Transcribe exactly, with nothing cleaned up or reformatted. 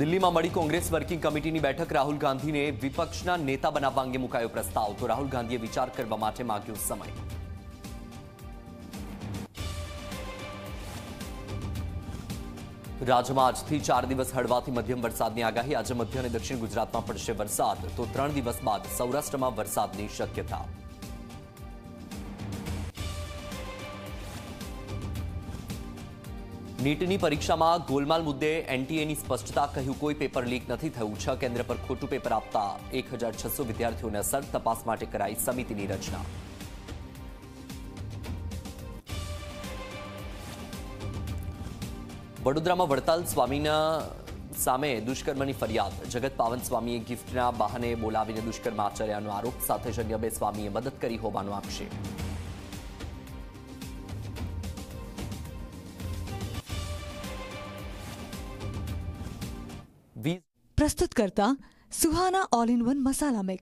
दिल्ली में मड़ी Congress working committee की बैठक। राहुल गांधी ने विपक्ष नेता बनावा अंगे मुकायो प्रस्ताव, तो राहुल गांधीए विचार करवा माटे मांग्यो समय। राज्य में आज थी चार दिवस हळवा थी मध्यम वरसाद की आगाही। आज मध्य और दक्षिण गुजरात में पड़शे वरसाद, तो त्रण दिवस बाद सौराष्ट्र में वरसाद की शक्यता। नीटनी परीक्षा में गोलमाल मुद्दे एनटीए की स्पष्टता, कहूं कोई पेपर लीक नहीं थयुं। छह केन्द्र पर खोटू पेपर आपता एक हजार छसो विद्यार्थीओने असर, तपास माटे कराई समिति की रचना। वडोदरा में वड़ताल स्वामीना सामे दुष्कर्म की फरियाद, जगत पावन स्वामीए गिफ्टना बहाने बोलावीने दुष्कर्म आचर्यानो आरोप, साथे ज अन्य बे स्वामीए मदद करी होवानो आक्षेप। प्रस्तुत करता Suhana all in one masala mix.